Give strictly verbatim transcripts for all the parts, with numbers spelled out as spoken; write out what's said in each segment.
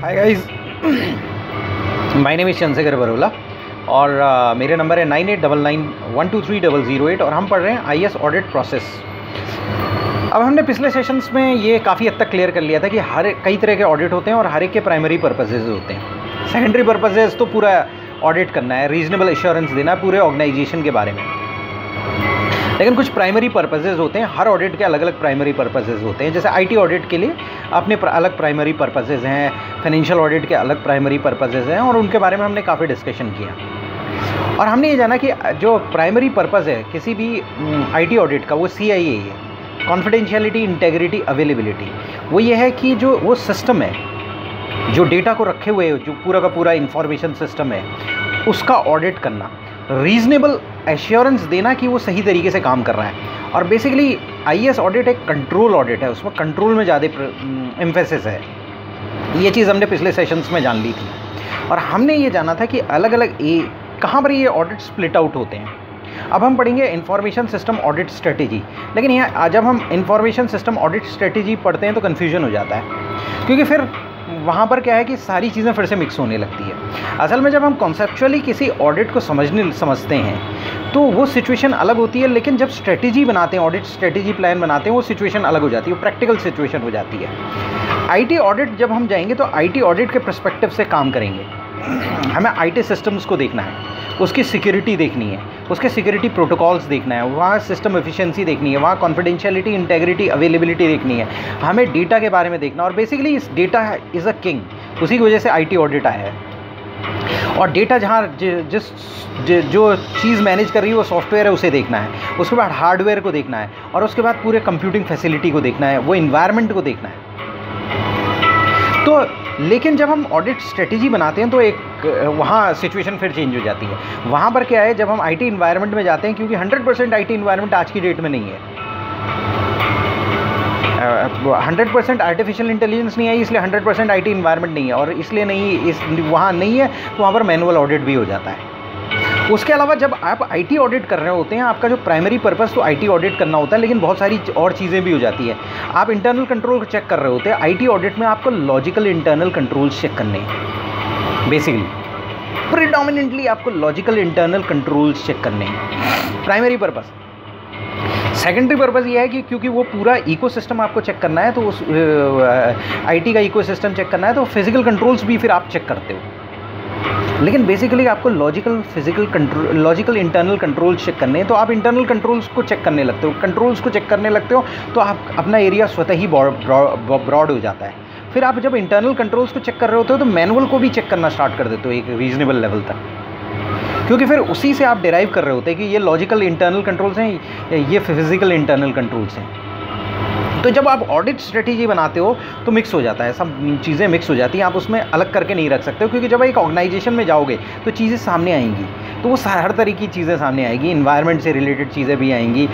Hi guys, my name is Chandekar Barula और uh, मेरे नंबर है nine eight double nine one two three double zero eight और हम पढ़ रहे हैं आईएस ऑडिट प्रोसेस। अब हमने पिछले सेशंस में ये काफ़ी हद तक क्लियर कर लिया था कि हर कई तरह के ऑडिट होते हैं और हर एक के प्राइमरी पर्पसेस होते हैं। सेकेंडरी पर्पसेस तो पूरा ऑडिट करना है, रीजनेबल एश्योरेंस देना है पूरे ऑर्गेनाइजेशन के बारे में, लेकिन कुछ प्राइमरी पर्पसेस होते हैं। हर ऑडिट के अलग अलग प्राइमरी पर्पसेस होते हैं। जैसे आईटी ऑडिट के लिए अपने अलग प्राइमरी पर्पसेस हैं, फाइनेंशियल ऑडिट के अलग प्राइमरी पर्पसेस हैं और उनके बारे में हमने काफ़ी डिस्कशन किया। और हमने ये जाना कि जो प्राइमरी पर्पस है किसी भी आईटी ऑडिट का वो सीआईए है, कॉन्फिडेंशियलिटी, इंटेग्रिटी, अवेलेबिलिटी। वो ये है कि जो वो सिस्टम है जो डेटा को रखे हुए, जो पूरा का पूरा इंफॉर्मेशन सिस्टम है, उसका ऑडिट करना, रीजनेबल एश्योरेंस देना कि वो सही तरीके से काम कर रहा है। और बेसिकली आईएस ऑडिट एक कंट्रोल ऑडिट है, उसमें कंट्रोल में ज़्यादा एम्फेसिस है। ये चीज़ हमने पिछले सेशंस में जान ली थी और हमने ये जाना था कि अलग अलग ए कहाँ पर ये ऑडिट स्प्लिट आउट होते हैं। अब हम पढ़ेंगे इंफॉर्मेशन सिस्टम ऑडिट स्ट्रेटेजी। लेकिन यहाँ जब हम इंफॉर्मेशन सिस्टम ऑडिट स्ट्रेटेजी पढ़ते हैं तो कन्फ्यूजन हो जाता है, क्योंकि फिर वहाँ पर क्या है कि सारी चीज़ें फिर से मिक्स होने लगती है। असल में जब हम कॉन्सेप्चुअली किसी ऑडिट को समझने समझते हैं तो वो सिचुएशन अलग होती है, लेकिन जब स्ट्रेटेजी बनाते हैं, ऑडिट स्ट्रेटेजी प्लान बनाते हैं, वो सिचुएशन अलग हो जाती है, प्रैक्टिकल सिचुएशन हो जाती है। आईटी ऑडिट जब हम जाएंगे तो आईटी ऑडिट के पर्सपेक्टिव से काम करेंगे। हमें आईटी सिस्टम्स को देखना है, उसकी सिक्योरिटी देखनी है, उसके सिक्योरिटी प्रोटोकॉल्स देखना है, वहाँ सिस्टम एफिशिएंसी देखनी है, वहाँ कॉन्फिडेंशियलिटी, इंटेग्रिटी, अवेलेबिलिटी देखनी है, हमें डेटा के बारे में देखना। और बेसिकली इस डेटा इज़ अ किंग, उसी की वजह से आईटी ऑडिट आया है। और डेटा जहाँ जिस ज, जो चीज़ मैनेज कर रही है वो सॉफ्टवेयर है, उसे देखना है, उसके बाद हार्डवेयर को देखना है और उसके बाद पूरे कंप्यूटिंग फैसिलिटी को देखना है, वो इन्वायरमेंट को देखना है। तो लेकिन जब हम ऑडिट स्ट्रेटेजी बनाते हैं तो एक वहाँ सिचुएशन फिर चेंज हो जाती है। वहाँ पर क्या है, जब हम आईटी एनवायरनमेंट में जाते हैं, क्योंकि हंड्रेड परसेंट आईटी एनवायरनमेंट आज की डेट में नहीं है, हंड्रेड परसेंट आर्टिफिशियल इंटेलिजेंस नहीं आई, इसलिए हंड्रेड परसेंट आईटी एनवायरनमेंट नहीं है और इसलिए नहीं इस वहाँ नहीं है, तो वहाँ पर मैनुअल ऑडिट भी हो जाता है। उसके अलावा जब आप आईटी ऑडिट कर रहे होते हैं, आपका जो प्राइमरी पर्पस तो आईटी ऑडिट करना होता है, लेकिन बहुत सारी और चीज़ें भी हो जाती है। आप इंटरनल कंट्रोल चेक कर रहे होते हैं, आईटी ऑडिट में आपको लॉजिकल इंटरनल कंट्रोल्स चेक करने हैं। बेसिकली प्रीडोमिनेंटली आपको लॉजिकल इंटरनल कंट्रोल्स चेक करने हैं, प्राइमरी पर्पस। सेकेंडरी पर्पस ये है कि क्योंकि वो पूरा इकोसिस्टम आपको चेक करना है, तो उस आईटी का इकोसिस्टम चेक करना है, तो फिजिकल कंट्रोल्स भी फिर आप चेक करते हो। लेकिन बेसिकली आपको logical physical control, logical internal controls check करने हैं, तो आप इंटरनल कंट्रोल्स को चेक करने लगते हो, कंट्रोल्स को चेक करने लगते हो, तो आप अपना एरिया स्वतः ही ब्रॉड हो जाता है। फिर आप जब इंटरनल कंट्रोल्स को चेक कर रहे होते हो तो मैनुअल को भी चेक करना स्टार्ट कर देते हो एक रीजनेबल लेवल तक, क्योंकि फिर उसी से आप डिराइव कर रहे होते हैं कि ये लॉजिकल इंटरनल कंट्रोल्स हैं, ये फिजिकल इंटरनल कंट्रोल्स हैं। तो जब आप ऑडिट स्ट्रेटेजी बनाते हो तो मिक्स हो जाता है, सब चीज़ें मिक्स हो जाती हैं, आप उसमें अलग करके नहीं रख सकते हो, क्योंकि जब एक ऑर्गेनाइजेशन में जाओगे तो चीज़ें सामने आएंगी, तो वो हर तरीके की चीज़ें सामने आएगी। इन्वायरमेंट से रिलेटेड चीज़ें भी आएंगी,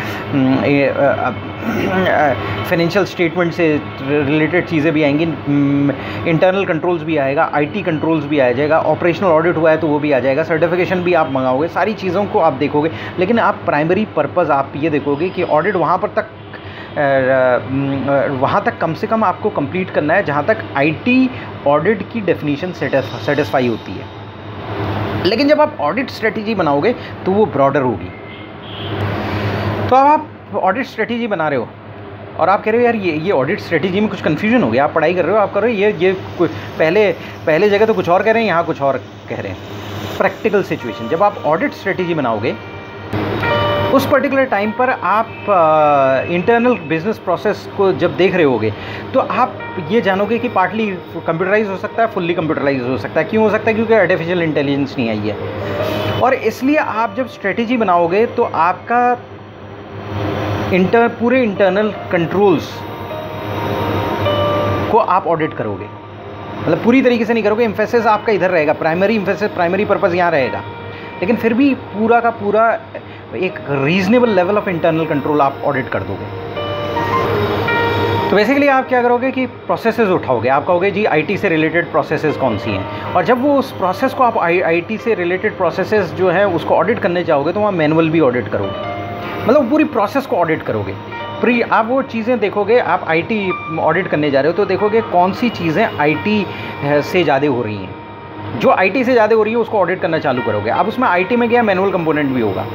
फाइनेंशियल स्टेटमेंट से रिलेटेड चीज़ें भी आएंगी, इंटरनल कंट्रोल्स भी आएगा, आईटी कंट्रोल्स भी आ जाएगा, ऑपरेशनल ऑडिट हुआ है तो वो भी आ जाएगा, सर्टिफिकेशन भी आप मंगाओगे, सारी चीज़ों को आप देखोगे। लेकिन आप प्राइमरी पर्पज़ आप ये देखोगे कि ऑडिट वहाँ पर तक वहाँ तक कम से कम आपको कंप्लीट करना है जहाँ तक आईटी ऑडिट की डेफिनेशन सेटिस्फाई होती है। लेकिन जब आप ऑडिट स्ट्रेटेजी बनाओगे तो वो ब्रॉडर होगी। तो अब आप ऑडिट स्ट्रेटेजी बना रहे हो और आप कह रहे हो यार ये ये ऑडिट स्ट्रेटेजी में कुछ कन्फ्यूजन हो गया। आप पढ़ाई कर रहे हो, आप कर रहे हो ये ये पहले पहले जगह तो कुछ और कह रहे हैं, यहाँ कुछ और कह रहे हैं। प्रैक्टिकल सिचुएशन, जब आप ऑडिट स्ट्रेटेजी बनाओगे उस पर्टिकुलर टाइम पर आप इंटरनल बिजनेस प्रोसेस को जब देख रहे होगे तो आप ये जानोगे कि पार्टली कंप्यूटराइज हो सकता है, फुल्ली कंप्यूटराइज हो सकता है। क्यों हो सकता है? क्योंकि आर्टिफिशियल इंटेलिजेंस नहीं आई है। और इसलिए आप जब स्ट्रेटेजी बनाओगे तो आपका इंटर पूरे इंटरनल कंट्रोल्स को आप ऑडिट करोगे, मतलब पूरी तरीके से नहीं करोगे। एम्फेसिस आपका इधर रहेगा, प्राइमरी एम्फेसिस, प्राइमरी पर्पज़ यहाँ रहेगा, लेकिन फिर भी पूरा का पूरा एक reasonable level of internal control आप ऑडिट कर दोगे। तो बेसिकली आप क्या करोगे कि प्रोसेसेस उठाओगे, आप कहोगे जी आईटी से रिलेटेड प्रोसेसेस कौन सी हैं, और जब वो उस प्रोसेस को आप आईटी से रिलेटेड प्रोसेसेस जो हैं उसको ऑडिट करने जाओगे तो वहाँ मैनुअल भी ऑडिट करोगे, मतलब पूरी प्रोसेस को ऑडिट करोगे। प्री आप वो चीज़ें देखोगे, आप आईटी ऑडिट करने जा रहे हो तो देखोगे कौन सी चीज़ें आईटी से ज़्यादा हो रही हैं, जो आईटी से ज़्यादा हो रही है उसको ऑडिट करना चालू करोगे। अब उसमें आईटी में क्या मैनुअल कंपोनेंट भी होगा,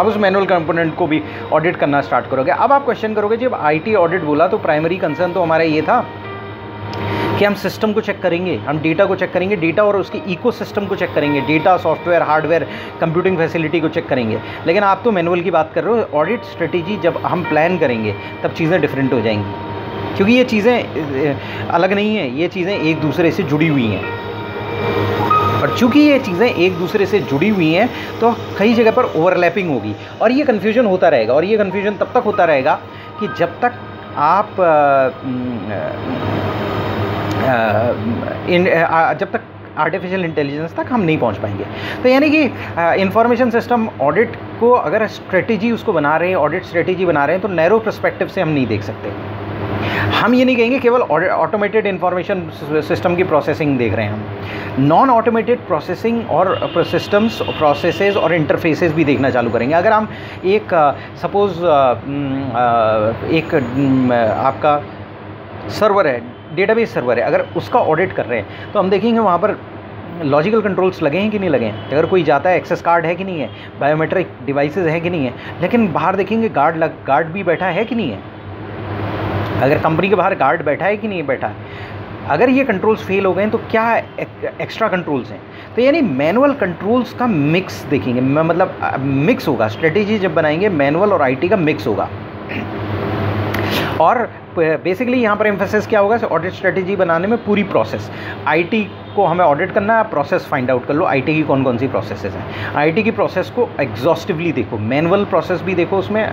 आप उस मैनुअल कंपोनेंट को भी ऑडिट करना स्टार्ट करोगे। अब आप क्वेश्चन करोगे जब आईटी ऑडिट बोला तो प्राइमरी कंसर्न तो हमारा ये था कि हम सिस्टम को चेक करेंगे, हम डेटा को चेक करेंगे, डेटा और उसके इकोसिस्टम को चेक करेंगे, data software hardware computing facility को चेक करेंगे। लेकिन आप तो मैनुअल की बात कर रहे हो। ऑडिट स्ट्रेटेजी जब हम प्लान करेंगे तब चीज़ें डिफरेंट हो जाएंगी, क्योंकि ये चीज़ें अलग नहीं है, ये चीज़ें एक दूसरे से जुड़ी हुई हैं। और चूँकि ये चीज़ें एक दूसरे से जुड़ी हुई हैं तो कई जगह पर ओवरलैपिंग होगी और ये कन्फ्यूजन होता रहेगा। और ये कन्फ्यूजन तब तक होता रहेगा कि जब तक आप इन जब तक आर्टिफिशियल इंटेलिजेंस तक हम नहीं पहुंच पाएंगे। तो यानी कि इंफॉर्मेशन सिस्टम ऑडिट को अगर स्ट्रेटेजी उसको बना रहे हैं, ऑडिट स्ट्रेटेजी बना रहे हैं तो नैरो पर्सपेक्टिव से हम नहीं देख सकते। हम ये नहीं कहेंगे केवल ऑटोमेटेड इंफॉर्मेशन सिस्टम की प्रोसेसिंग देख रहे हैं, हम नॉन ऑटोमेटेड प्रोसेसिंग और सिस्टम्स प्रोसेसेस और इंटरफेसेस भी देखना चालू करेंगे। अगर हम एक सपोज एक आपका सर्वर है, डेटाबेस सर्वर है, अगर उसका ऑडिट कर रहे हैं तो हम देखेंगे वहाँ पर लॉजिकल कंट्रोल्स लगे हैं कि नहीं लगे हैं, अगर कोई जाता है एक्सेस कार्ड है कि नहीं है, बायोमेट्रिक डिवाइसेस है कि नहीं है। लेकिन बाहर देखेंगे गार्ड लग गार्ड भी बैठा है कि नहीं है, अगर कंपनी के बाहर गार्ड बैठा है कि नहीं बैठा है, अगर ये कंट्रोल्स फेल हो गए तो क्या एक्स्ट्रा कंट्रोल्स हैं। तो यानी मैनुअल कंट्रोल्स का मिक्स देखेंगे, मतलब मिक्स होगा। स्ट्रेटेजी जब बनाएंगे मैनुअल और आईटी का मिक्स होगा। और बेसिकली यहाँ पर एम्फेसिस क्या होगा, ऑडिट स्ट्रेटेजी बनाने में पूरी प्रोसेस, आईटी को हमें ऑडिट करना है, प्रोसेस फाइंड आउट कर लो, आईटी की कौन कौन सी प्रोसेसेस हैं, आईटी की प्रोसेस को एग्जॉस्टिवली देखो, मैनुअल प्रोसेस भी देखो, उसमें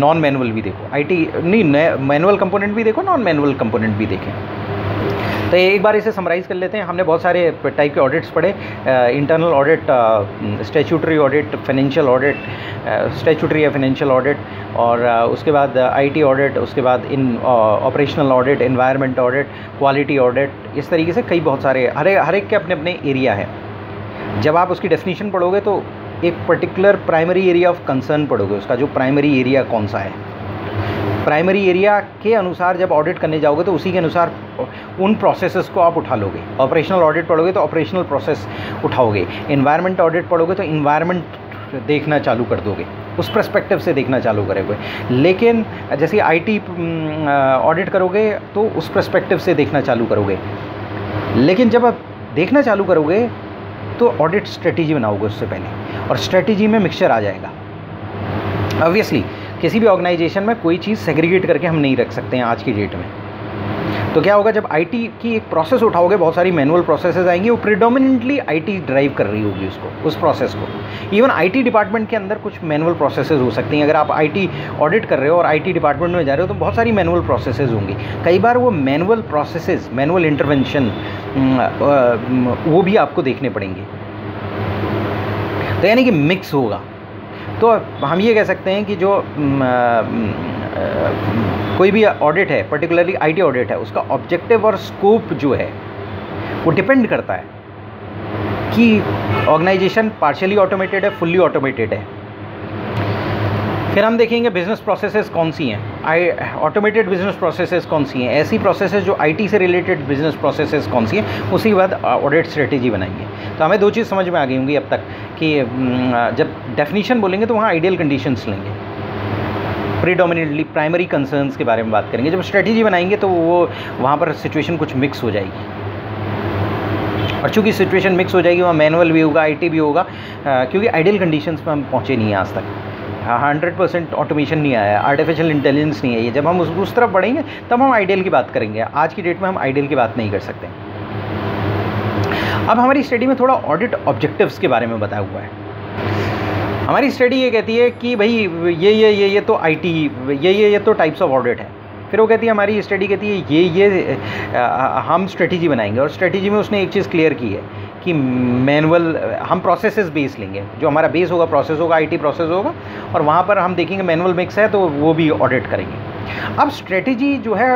नॉन मैनुअल भी देखो, आईटी नहीं मैनुअल कंपोनेंट भी देखो, नॉन मैनुअल कंपोनेंट भी देखें। तो एक बार इसे समराइज़ कर लेते हैं। हमने बहुत सारे टाइप के ऑडिट्स पढ़े, internal audit, statutory audit, financial audit, statutory या फाइनेंशियल ऑडिट, और uh, उसके बाद आईटी uh, ऑडिट, उसके बाद इन operational audit, environment audit, quality audit, इस तरीके से कई बहुत सारे, हर हर एक के अपने अपने एरिया है। जब आप उसकी डेफिनीशन पढ़ोगे तो एक particular primary area of concern पढ़ोगे, उसका जो प्राइमरी एरिया कौन सा है, प्राइमरी एरिया के अनुसार जब ऑडिट करने जाओगे तो उसी के अनुसार उन प्रोसेसेस को आप उठा लोगे। ऑपरेशनल ऑडिट पढ़ोगे तो ऑपरेशनल प्रोसेस उठाओगे, एनवायरनमेंट ऑडिट पढ़ोगे तो एनवायरनमेंट देखना चालू कर दोगे, उस पर्सपेक्टिव से देखना चालू करोगे। लेकिन जैसे आईटी ऑडिट करोगे तो उस पर्सपेक्टिव से देखना चालू करोगे। लेकिन जब आप देखना चालू करोगे तो ऑडिट स्ट्रेटेजी बनाओगे उससे पहले, और स्ट्रेटेजी में मिक्सचर आ जाएगा। ऑब्वियसली किसी भी ऑर्गेनाइजेशन में कोई चीज़ सेग्रीगेट करके हम नहीं रख सकते हैं आज की डेट में। तो क्या होगा, जब आईटी की एक प्रोसेस उठाओगे, बहुत सारी मैनुअल प्रोसेसेस आएंगी, वो प्रिडोमिनेंटली आईटी ड्राइव कर रही होगी उसको, उस प्रोसेस को। इवन आईटी डिपार्टमेंट के अंदर कुछ मैनुअल प्रोसेसेस हो सकती हैं। अगर आप आईटी ऑडिट कर रहे हो और आईटी डिपार्टमेंट में जा रहे हो तो बहुत सारी मैनुअल प्रोसेसेस होंगी। कई बार वो मैनुअल प्रोसेसेस, मैनुअल इंटरवेंशन, वो भी आपको देखने पड़ेंगे। तो यानी कि मिक्स होगा। तो हम ये कह सकते हैं कि जो कोई भी ऑडिट है, पर्टिकुलरली आईटी ऑडिट है, उसका ऑब्जेक्टिव और स्कोप जो है वो डिपेंड करता है कि ऑर्गेनाइजेशन पार्शियली ऑटोमेटेड है, फुल्ली ऑटोमेटेड है। फिर हम देखेंगे बिजनेस प्रोसेसेस कौन सी हैं, आई ऑटोमेटेड बिजनेस प्रोसेसेस कौन सी हैं, ऐसी प्रोसेसेस जो आईटी से रिलेटेड बिजनेस प्रोसेसेस कौन सी हैं, उसी के बाद ऑडिट स्ट्रेटेजी बनाएंगे। तो हमें दो चीज़ समझ में आ गई होंगी अब तक कि जब डेफिनीशन बोलेंगे तो वहाँ आइडियल कंडीशंस लेंगे, प्रीडोमिनेंटली प्राइमरी कंसर्न्स के बारे में बात करेंगे। जब स्ट्रेटेजी बनाएंगे तो वो वहाँ पर सिचुएशन कुछ मिक्स हो जाएगी, और चूँकि सिचुएशन मिक्स हो जाएगी वहाँ मैनुअल भी होगा, आईटी भी होगा, क्योंकि आइडियल कंडीशंस पर हम पहुँचे नहीं हैं आज तक। हंड्रेड परसेंट ऑटोमेशन नहीं आया, आर्टिफिशियल इंटेलिजेंस नहीं है। ये जब हम उस उस तरफ बढ़ेंगे तब हम आइडियल की बात करेंगे। आज की डेट में हम आइडियल की बात नहीं कर सकते। अब हमारी स्टडी में थोड़ा ऑडिट ऑब्जेक्टिव्स के बारे में बताया हुआ है। हमारी स्टडी ये कहती है कि भाई ये ये ये ये तो आईटी, ये ये ये तो टाइप्स ऑफ ऑडिट है। फिर वो कहती है, हमारी स्टडी कहती है ये ये आ, हम स्ट्रेटेजी बनाएंगे, और स्ट्रेटेजी में उसने एक चीज़ क्लियर की है कि मैनुअल हम प्रोसेसेस बेस लेंगे, जो हमारा बेस होगा प्रोसेस होगा, आईटी प्रोसेस होगा, और वहाँ पर हम देखेंगे मैनुअल मिक्स है तो वो भी ऑडिट करेंगे। अब स्ट्रेटेजी जो है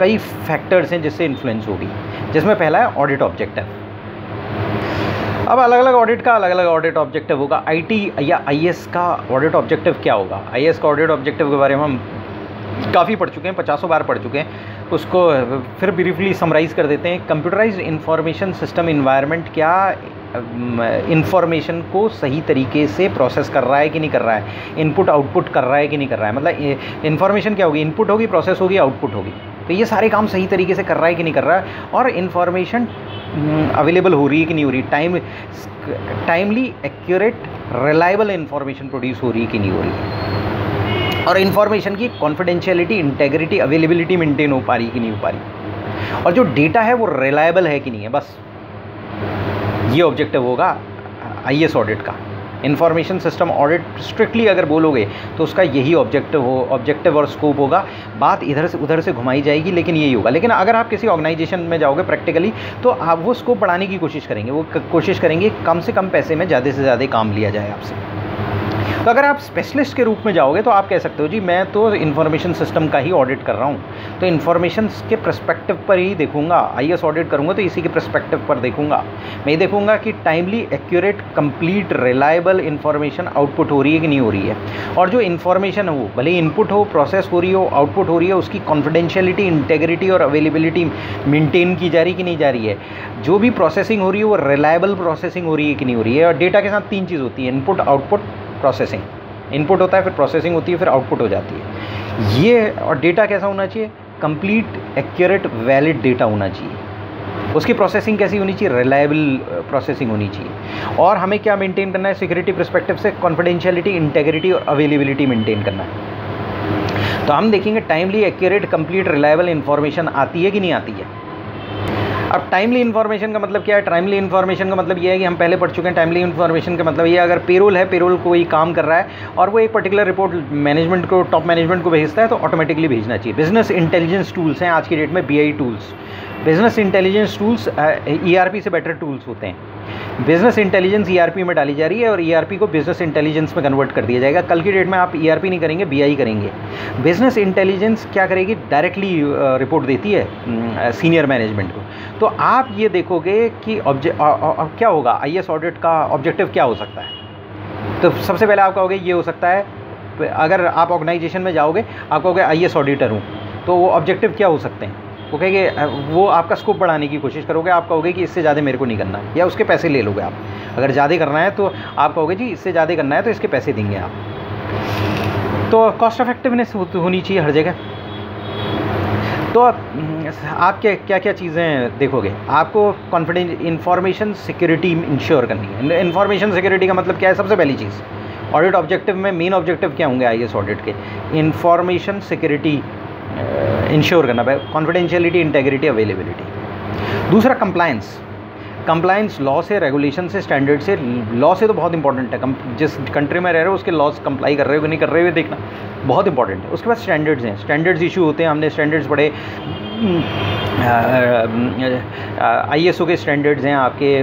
कई फैक्टर्स हैं जिससे इन्फ्लुएंस होगी, जिसमें पहला है ऑडिट ऑब्जेक्टिव। अब अलग अलग ऑडिट का अलग अलग ऑडिट ऑब्जेक्टिव होगा। आईटी या आईएस का ऑडिट ऑब्जेक्टिव क्या होगा, आईएस का ऑडिट ऑब्जेक्टिव के बारे में हम काफ़ी पढ़ चुके हैं, पचासों बार पढ़ चुके हैं। उसको फिर ब्रीफली समराइज़ कर देते हैं। कंप्यूटराइज्ड इंफॉर्मेशन सिस्टम इन्वायरमेंट क्या इंफॉर्मेशन को सही तरीके से प्रोसेस कर रहा है कि नहीं कर रहा है, इनपुट आउटपुट कर रहा है कि नहीं कर रहा है। मतलब इन्फॉर्मेशन क्या होगी, इनपुट होगी, प्रोसेस होगी, आउटपुट होगी, तो ये सारे काम सही तरीके से कर रहा है कि नहीं कर रहा है, और इन्फॉर्मेशन अवेलेबल हो रही है कि नहीं हो रही, time timely accurate reliable information produce हो रही है कि नहीं हो रही, और इन्फॉर्मेशन की कॉन्फिडेंशियलिटी, इंटेग्रिटी, अवेलेबिलिटी मेंटेन हो पा रही कि नहीं हो पा रही, और जो डेटा है वो रिलायबल है कि नहीं है। बस ये ऑब्जेक्टिव होगा आईएस ऑडिट का। इन्फॉर्मेशन सिस्टम ऑडिट स्ट्रिक्टली अगर बोलोगे तो उसका यही ऑब्जेक्टिव हो ऑब्जेक्टिव और स्कोप होगा। बात इधर से उधर से घुमाई जाएगी लेकिन यही होगा। लेकिन अगर आप किसी ऑर्गेनाइजेशन में जाओगे प्रैक्टिकली तो आप वो स्कोप बढ़ाने की कोशिश करेंगे, वो कोशिश करेंगे कम से कम पैसे में ज़्यादा से ज़्यादा काम लिया जाए आपसे। तो अगर आप स्पेशलिस्ट के रूप में जाओगे तो आप कह सकते हो जी मैं तो इन्फॉर्मेशन सिस्टम का ही ऑडिट कर रहा हूँ, तो इन्फॉर्मेशन के प्रस्पेक्टिव पर ही देखूंगा, आईएस ऑडिट करूँगा तो इसी के प्रस्पेक्टिव पर देखूंगा। मैं ये देखूंगा कि timely accurate complete reliable information output हो रही है कि नहीं हो रही है, और जो इन्फॉर्मेशन हो भले इनपुट हो, प्रोसेस हो रही हो, आउटपुट हो रही है, उसकी कॉन्फिडेंशियलिटी, इंटेग्रिटी और अवेलेबिलिटी मेनटेन की जा रही कि नहीं जा रही है, जो भी प्रोसेसिंग हो रही है वो रिलायबल प्रोसेसिंग हो रही है कि नहीं हो रही है। और डेटा के साथ तीन चीज़ होती है, इनपुट, आउटपुट, प्रोसेसिंग। इनपुट होता है, फिर प्रोसेसिंग होती है, फिर आउटपुट हो जाती है ये। और डेटा कैसा होना चाहिए, कंप्लीट एक्यूरेट वैलिड डेटा होना चाहिए। उसकी प्रोसेसिंग कैसी होनी चाहिए, रिलायबल प्रोसेसिंग होनी चाहिए। और हमें क्या मेंटेन करना है, सिक्योरिटी पर्सपेक्टिव से कॉन्फिडेंशियलिटी, इंटेग्रिटी और अवेलेबिलिटी मेंटेन करना है। तो हम देखेंगे timely accurate complete reliable information आती है कि नहीं आती है। अब टाइमली इन्फॉर्मेशन का मतलब क्या है, टाइमली इन्फॉर्मेशन का मतलब ये है कि हम पहले पढ़ चुके हैं, टाइमली इन्फॉर्मेशन का मतलब ये है अगर पेरोल है, पेरोल कोई काम कर रहा है और वो एक पर्टिकुलर रिपोर्ट मैनेजमेंट को, टॉप मैनेजमेंट को भेजता है तो ऑटोमेटिकली भेजना चाहिए। बिजनेस इंटेलिजेंस टूल्स हैं आज की डेट में, B I tools, business intelligence tools E R P से बेटर टूल्स होते हैं। Business intelligence E R P में डाली जा रही है और ई आर पी को बिजनेस इंटेलिजेंस में कन्वर्ट कर दिया जाएगा। कल की डेट में आप ई आर पी नहीं करेंगे, बी आई करेंगे। बिजनेस इंटेलिजेंस क्या करेगी, डायरेक्टली रिपोर्ट देती है सीनियर मैनेजमेंट को। तो आप ये देखोगे कि ऑब्जेक्ट क्या होगा, आई एस ऑडिट का ऑब्जेक्टिव क्या हो सकता है। तो सबसे पहले आप कहोगे ये हो सकता है, अगर आप ऑर्गेनाइजेशन में जाओगे आप कहोगे आई एस ऑडिटर हूँ, तो वो ऑब्जेक्टिव क्या हो सकते हैं, वो कहेंगे, वो आपका स्कोप बढ़ाने की कोशिश करोगे, आप कहोगे कि इससे ज़्यादा मेरे को नहीं करना, या उसके पैसे ले लोगे आप। अगर ज़्यादा करना है तो आप कहोगे जी इससे ज़्यादा करना है तो इसके पैसे देंगे आप। तो कॉस्ट इफेक्टिवनेस होनी चाहिए हर जगह। तो आप क्या क्या क्या चीज़ें देखोगे, आपको कॉन्फिडेंस, इंफॉर्मेशन सिक्योरिटी इंश्योर करनी है। इंफॉर्मेशन सिक्योरिटी का मतलब क्या है, सबसे पहली चीज़ ऑडिट ऑब्जेक्टिव में मेन ऑब्जेक्टिव क्या होंगे आई एस ऑडिट के, इंफॉर्मेशन सिक्योरिटी इंश्योर करना, कॉन्फिडेंशियलिटी, इंटेग्रिटी, अवेलेबिलिटी। दूसरा कंप्लायंस, कंप्लायंस लॉ से, रेगुलेशन से, स्टैंडर्ड से, लॉ से तो बहुत इंपॉर्टेंट है, जिस कंट्री में रह रहे हो उसके लॉज कंप्लाई कर रहे हो कि नहीं कर रहे हो देखना बहुत इंपॉर्टेंट है। उसके बाद स्टैंडर्ड्स हैं, स्टैंडर्ड्स इशू होते हैं, हमने स्टैंडर्ड्स पढ़े, आईएसओ के स्टैंडर्ड्स हैं आपके,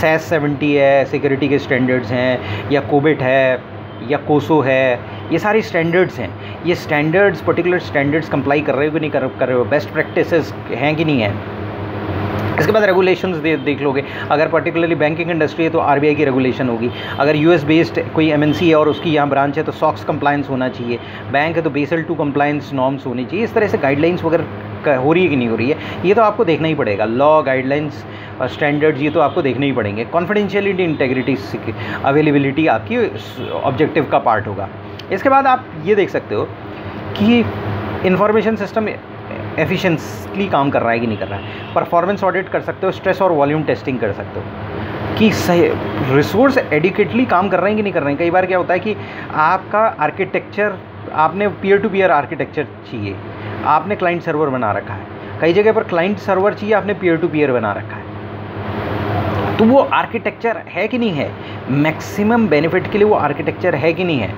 सैस सेवेंटी है, सिक्योरिटी के स्टैंडर्ड्स हैं, या कोबिट है या कोसो है, ये सारे स्टैंडर्ड्स हैं। ये स्टैंडर्ड्स, पर्टिकुलर स्टैंडर्ड्स कंप्लाई कर रहे हो कि नहीं कर, कर रहे हो, बेस्ट प्रैक्टिसेस हैं कि नहीं है। इसके बाद रेगुलेशंस दे, देख लोगे, अगर पर्टिकुलरली बैंकिंग इंडस्ट्री है तो आरबीआई की रेगुलेशन होगी, अगर यूएस बेस्ड कोई एमएनसी है और उसकी यहाँ ब्रांच है तो सॉक्स कंप्लायंस होना चाहिए, बैंक है तो बेसल टू कंप्लायंस नॉर्म्स होनी चाहिए। इस तरह से गाइडलाइंस वगैरह हो रही है कि नहीं हो रही है, ये तो आपको देखना ही पड़ेगा, लॉ, गाइडलाइंस, स्टैंडर्ड्स, ये तो आपको देखने ही पड़ेंगे। कॉन्फिडेंशियलिटी, इंटेग्रिटी, अवेलेबिलिटी आपकी ऑब्जेक्टिव का पार्ट होगा। इसके बाद आप ये देख सकते हो कि इंफॉर्मेशन सिस्टम एफिशिएंटली काम कर रहा है कि नहीं कर रहा है। परफॉर्मेंस ऑडिट कर सकते हो, स्ट्रेस और वॉल्यूम टेस्टिंग कर सकते हो कि सही रिसोर्स एडिक्वेटली काम कर रहे हैं कि नहीं कर रहे हैं। कई बार क्या होता है कि आपका आर्किटेक्चर, आपने पीयर टू पीयर आर्किटेक्चर चाहिए, आपने क्लाइंट सर्वर बना रखा है, कई जगह पर क्लाइंट सर्वर चाहिए, आपने पीयर टू पीयर बना रखा है, तो वो आर्किटेक्चर है कि नहीं है, मैक्सिमम बेनिफिट के लिए वो आर्किटेक्चर है कि नहीं है,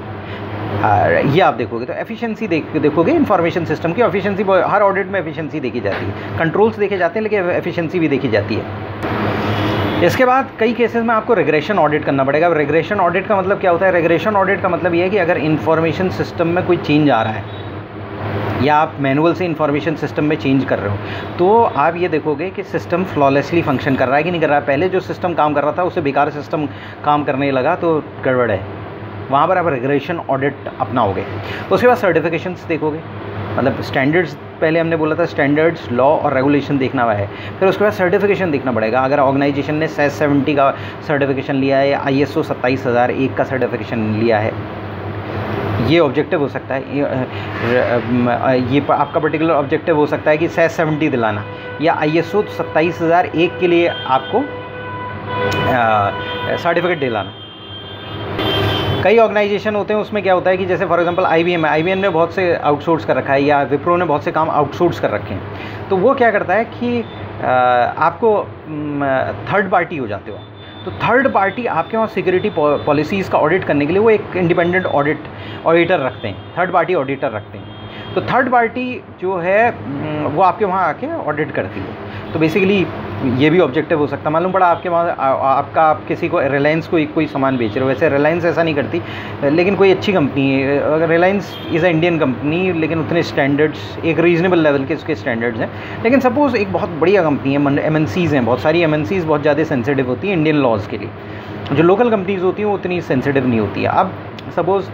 ये आप देखोगे। तो एफिशिएंसी देख देखोगे इंफॉर्मेशन सिस्टम की, एफिशिएंसी हर ऑडिट में एफिशिएंसी देखी जाती है, कंट्रोल्स देखे जाते हैं लेकिन एफिशिएंसी भी देखी जाती है। इसके बाद कई केसेस में आपको रिग्रेशन ऑडिट करना पड़ेगा। रिग्रेशन ऑडिट का मतलब क्या होता है, रिग्रेशन ऑडिट का मतलब ये है कि अगर इंफॉर्मेशन सिस्टम में कोई चेंज आ रहा है या आप मैनुअल से इंफॉर्मेशन सिस्टम में चेंज कर रहे हो तो आप ये देखोगे कि सिस्टम फ्लॉलेसली फंक्शन कर रहा है कि नहीं कर रहा है। पहले जो सिस्टम काम कर रहा था उससे बेकार सिस्टम काम करने लगा तो गड़बड़ है। वहाँ पर आप रेगुलेशन ऑडिट अपनाओगे। उसके बाद सर्टिफिकेशंस देखोगे, मतलब स्टैंडर्ड्स, पहले हमने बोला था स्टैंडर्ड्स, लॉ और रेगुलेशन देखना हुआ है, फिर उसके बाद सर्टिफिकेशन देखना पड़ेगा। अगर ऑर्गेनाइजेशन ने सैस सेवेंटी का सर्टिफिकेशन लिया है या आई एस ओ सत्ताईस हज़ार एक का सर्टिफिकेशन लिया है, ये ऑब्जेक्टिव हो सकता है, ये, ये आपका पर्टिकुलर ऑब्जेक्टिव हो सकता है कि सैस सेवेंटी दिलाना, या आई एस ओ सत्ताईस हज़ार एक के लिए आपको सर्टिफिकेट दिलाना। कई ऑर्गेनाइजेशन होते हैं उसमें क्या होता है कि जैसे फॉर एग्जांपल आईबीएम है, आईबीएम ने बहुत से आउटसोर्स कर रखा है या विप्रो ने बहुत से काम आउटसोर्स कर रखे हैं, तो वो क्या करता है कि आपको थर्ड पार्टी हो जाते हो, तो थर्ड पार्टी आपके वहाँ सिक्योरिटी पॉलिसीज़ का ऑडिट करने के लिए वो एक इंडिपेंडेंट ऑडिट ऑडिटर रखते हैं, थर्ड पार्टी ऑडिटर रखते हैं, तो थर्ड पार्टी जो है वो आपके वहाँ आके ऑडिट करती है। तो बेसिकली ये भी ऑब्जेक्टिव हो सकता है। मालूम पड़ा आपके वहाँ आपका आप किसी को रिलायंस को कोई सामान बेच रहे हो, वैसे रिलायंस ऐसा नहीं करती लेकिन कोई अच्छी कंपनी है, अगर Reliance is a Indian company लेकिन उतने स्टैंडर्ड्स एक रीजनेबल लेवल के उसके स्टैंडर्ड्स हैं, लेकिन सपोज़ एक बहुत बढ़िया कंपनी है, एम एन सीज़ हैं, बहुत सारी एम एन सीज़ बहुत ज़्यादा सेंसिटिव होती हैं इंडियन लॉज के लिए, जो लोकल कंपनीज़ होती हैं वो उतनी सेंसिटिव नहीं होती है। अब सपोज़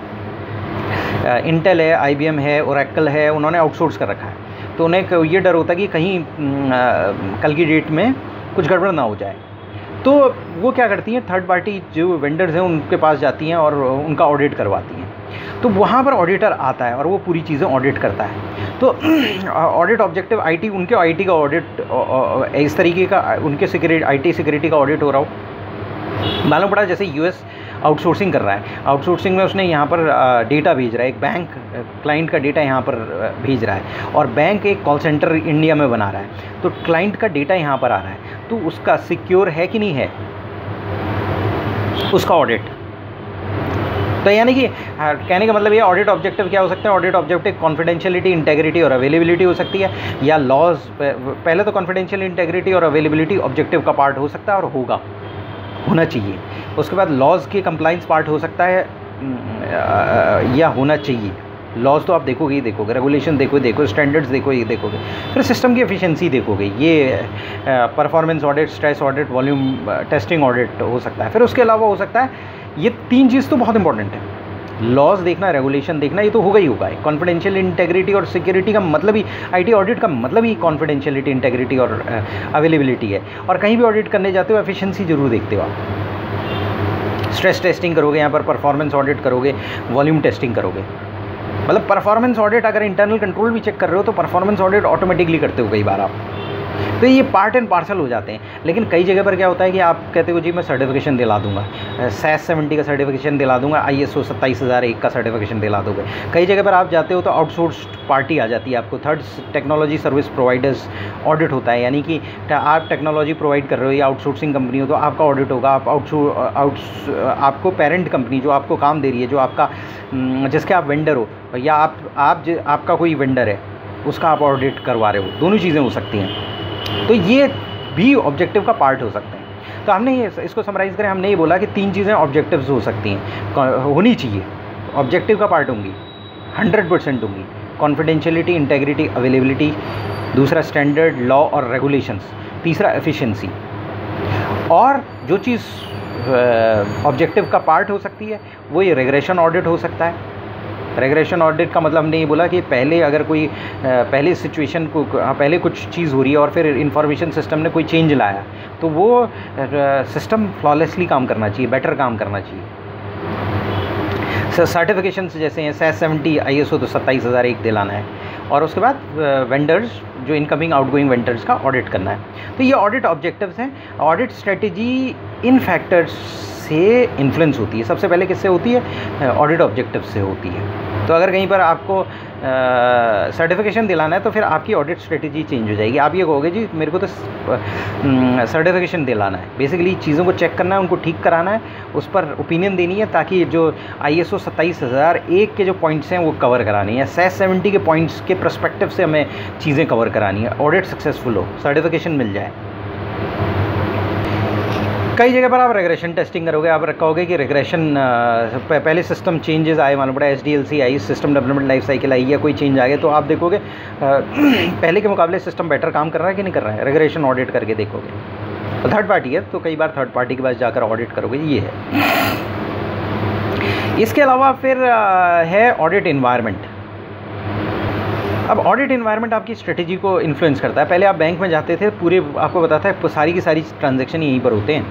इंटेल है, आई बी एम है, ओरेकल है, उन्होंने आउटसोर्स कर रखा है, तो उन्हें ये डर होता है कि कहीं कल की डेट में कुछ गड़बड़ ना हो जाए, तो वो क्या करती हैं, थर्ड पार्टी जो वेंडर्स हैं उनके पास जाती हैं और उनका ऑडिट करवाती हैं, तो वहाँ पर ऑडिटर आता है और वो पूरी चीज़ें ऑडिट करता है। तो ऑडिट ऑब्जेक्टिव आईटी, उनके आईटी का ऑडिट इस तरीके का, उनके सिक्योरिटी आईटी सिक्योरिटी का ऑडिट हो रहा हो। मालूम पड़ा जैसे यूएस आउटसोर्सिंग कर रहा है, आउटसोर्सिंग में उसने यहाँ पर डेटा भेज रहा है, एक बैंक क्लाइंट का डेटा यहाँ पर भेज रहा है, और बैंक एक कॉल सेंटर इंडिया में बना रहा है, तो क्लाइंट का डेटा यहाँ पर आ रहा है, तो उसका सिक्योर है कि नहीं है उसका ऑडिट। तो यानी कि कहने का मतलब ये ऑडिट ऑब्जेक्टिव क्या हो सकता है, ऑडिट ऑब्जेक्टिव कॉन्फिडेंशियलिटी, इंटेग्रिटी और अवेलेबिलिटी हो सकती है, या लॉज, पहले तो कॉन्फिडेंशियल, इंटेग्रिटी और अवेलेबिलिटी ऑब्जेक्टिव का पार्ट हो सकता है और होगा, होना चाहिए। उसके बाद लॉज के कंप्लाइंस पार्ट हो सकता है या होना चाहिए, लॉज तो आप देखोगे ही देखोगे, रेगुलेशन देखोगे देखोगे स्टैंडर्ड्स देखोगे ही देखोगे, फिर सिस्टम की एफिशिएंसी देखोगे, ये performance audit, stress audit, volume testing audit हो सकता है। फिर उसके अलावा हो सकता है, ये तीन चीज़ तो बहुत इंपॉर्टेंट है, लॉज देखना, रेगुलेशन देखना, ये तो होगा ही होगा। कॉन्फिडेंशियल, इंटेग्रिटी और सिक्योरिटी का मतलब ही, आईटी ऑडिट का मतलब ही कॉन्फिडेंशियलिटी, इंटेग्रिटी और अवेलेबिलिटी है। और कहीं भी ऑडिट करने जाते हो एफिशिएंसी जरूर देखते हो आप, स्ट्रेस टेस्टिंग करोगे, यहाँ पर परफॉर्मेंस ऑडिट करोगे, वॉल्यूम टेस्टिंग करोगे, मतलब परफॉर्मेंस ऑडिट अगर इंटरनल कंट्रोल भी चेक कर रहे हो तो परफॉर्मेंस ऑडिट ऑटोमेटिकली करते हो कई बार आप, तो ये पार्ट एंड पार्सल हो जाते हैं। लेकिन कई जगह पर क्या होता है कि आप कहते हो जी मैं सर्टिफिकेशन दिला दूंगा, सैस सेवेंटी का सर्टिफिकेशन दिला दूंगा, आई एस ओ सत्ताईस हज़ार एक का सर्टिफिकेशन दिला दोगे, कई जगह पर आप जाते हो तो आउटसोर्स्ड पार्टी आ जाती है आपको, third technology service providers audit होता है, यानी कि आप टेक्नोलॉजी प्रोवाइड कर रहे हो या आउटसोर्सिंग कंपनी हो तो आपका ऑडिट होगा, आप आउटसो आपको पेरेंट कंपनी जो आपको काम दे रही है, जो आपका जिसके आप वेंडर हो या आप, आप आपका कोई वेंडर है उसका आप ऑडिट करवा रहे हो, दोनों चीज़ें हो सकती हैं। तो ये भी ऑब्जेक्टिव का पार्ट हो सकते हैं। तो हमने ये इसको समराइज़ करें, हमने ये बोला कि तीन चीज़ें ऑब्जेक्टिव्स हो सकती हैं, होनी चाहिए, ऑब्जेक्टिव का पार्ट होंगी, हंड्रेड परसेंट होंगी, कॉन्फिडेंशियलिटी, इंटेग्रिटी, अवेलेबिलिटी, दूसरा स्टैंडर्ड, लॉ और रेगुलेशंस, तीसरा एफिशिएंसी। और जो चीज़ ऑब्जेक्टिव का पार्ट हो सकती है वो ये रेगुलेशन ऑडिट हो सकता है। रेगुलेशन ऑडिट का मतलब हमने ये बोला कि पहले अगर कोई पहले सिचुएशन को पहले कुछ चीज़ हो रही है और फिर इंफॉर्मेशन सिस्टम ने कोई चेंज लाया तो वो सिस्टम फ्लॉलेसली काम करना चाहिए, बेटर काम करना चाहिए। सर्टिफिकेशन जैसे हैं SAS seventy, I S O तो सत्ताईस हज़ार एक दिलाना है, और उसके बाद वेंडर्स जो इनकमिंग आउटगोइंग वेंडर्स का ऑडिट करना है। तो ये ऑडिट ऑब्जेक्टिव्स हैं। ऑडिट स्ट्रेटजी इन फैक्टर्स से इन्फ्लुएंस होती है। सबसे पहले किससे होती है? ऑडिट ऑब्जेक्टिव से होती है। तो अगर कहीं पर आपको सर्टिफिकेशन दिलाना है तो फिर आपकी ऑडिट स्ट्रेटजी चेंज हो जाएगी। आप ये कहोगे जी मेरे को तो सर्टिफिकेशन दिलाना है, बेसिकली चीज़ों को चेक करना है, उनको ठीक कराना है, उस पर ओपिनियन देनी है ताकि जो आई एस ओ सत्ताईस हज़ार एक के जो पॉइंट्स हैं वो कवर करानी है, सैस सेवेंटी के पॉइंट्स के प्रस्पेक्टिव से हमें चीज़ें कवर करानी है, ऑडिट सक्सेसफुल हो, सर्टिफिकेशन मिल जाए। कई जगह पर आप रेग्रेशन टेस्टिंग करोगे, आप कहोगे कि रेग्रेशन पहले सिस्टम चेंजेस आए, मालूम पड़ा एस डी एल सी आई, सिस्टम डेवलपमेंट लाइफ साइकिल आई या कोई चेंज आ गया, तो आप देखोगे पहले के मुकाबले सिस्टम बेटर काम कर रहा है कि नहीं कर रहा है, रेग्रेशन ऑडिट करके देखोगे। थर्ड पार्टी है तो कई बार थर्ड पार्टी के पास जाकर ऑडिट करोगे, ये है। इसके अलावा फिर है ऑडिट इन्वायरमेंट। अब ऑडिट इन्वायरमेंट आपकी स्ट्रेटेजी को इन्फ्लुएंस करता है। पहले आप बैंक में जाते थे, पूरे आपको बताता है सारी की सारी ट्रांजैक्शन यहीं पर होते हैं,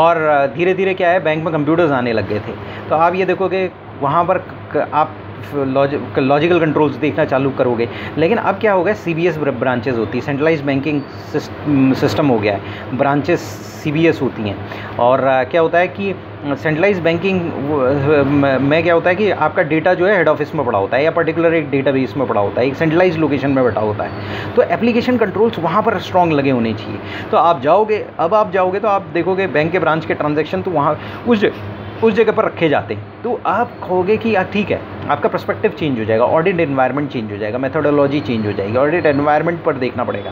और धीरे धीरे क्या है बैंक में कंप्यूटर्स आने लग गए थे, तो आप ये देखोगे वहाँ पर आप लॉजिकल कंट्रोल्स देखना चालू करोगे। लेकिन अब क्या हो गया, सीबीएस ब्रांचेस होती है, सेंट्रलाइज बैंकिंग सिस्टम हो गया है, ब्रांचेस सीबीएस होती हैं, और क्या होता है कि सेंट्रलाइज बैंकिंग में क्या होता है कि आपका डेटा जो है हेड ऑफिस में पड़ा होता है या पर्टिकुलर एक डेटाबेस में पड़ा होता है, एक सेंट्रलाइज लोकेशन में बैठा होता है, तो एप्लीकेशन कंट्रोल्स वहाँ पर स्ट्रांग लगे होने चाहिए। तो आप जाओगे, अब आप जाओगे तो आप देखोगे बैंक के ब्रांच के ट्रांजेक्शन तो वहाँ उस उस जगह पर रखे जाते हैं, तो आप कहोगे कि ठीक है, आपका पर्सपेक्टिव चेंज हो जाएगा, ऑडिट एनवायरनमेंट चेंज हो जाएगा, मेथोडोलॉजी चेंज हो जाएगी, ऑडिट एनवायरनमेंट पर देखना पड़ेगा।